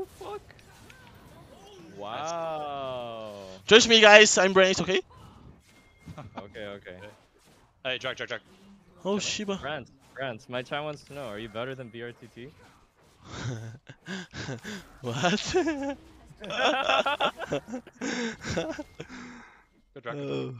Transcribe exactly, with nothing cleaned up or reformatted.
Oh, fuck. Wow. Judge me, guys. I'm Brant, okay? Okay, okay. Hey, Jack, Jack, Jack. Oh, Shiba. Brant, Brant, my chat wants to know, are you better than B R T T? What? Good, Jack. Oh.